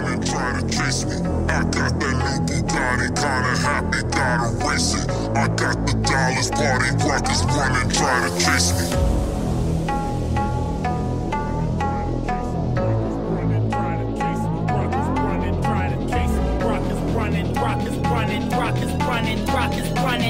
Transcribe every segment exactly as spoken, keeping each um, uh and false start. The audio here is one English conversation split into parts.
running, trying to chase me. I got that new Bugatti, kinda happy, gotta race it. I got the dollars, party rockers running, trying to chase me. I got that new Bugatti, kinda happy, gotta race it. I got the dollars, party rockers running, trying to chase me. I got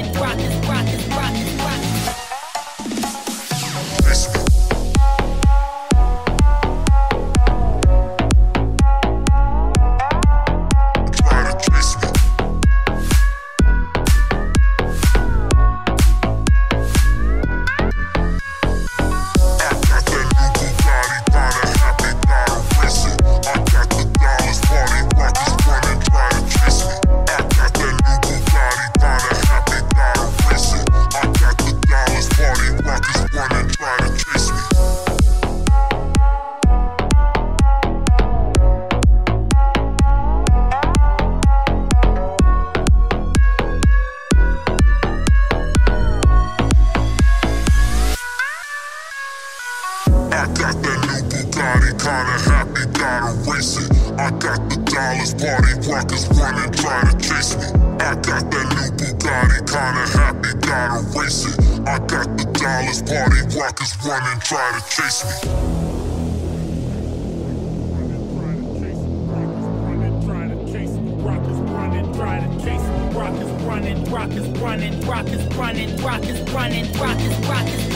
that new Bugatti, kinda happy, gotta race it. I got the dollars, party rockers running, trying to chase me. Rockers running, trying to chase me. Rockers running, rockers running, rockers running, rockers running, rockers, rockers.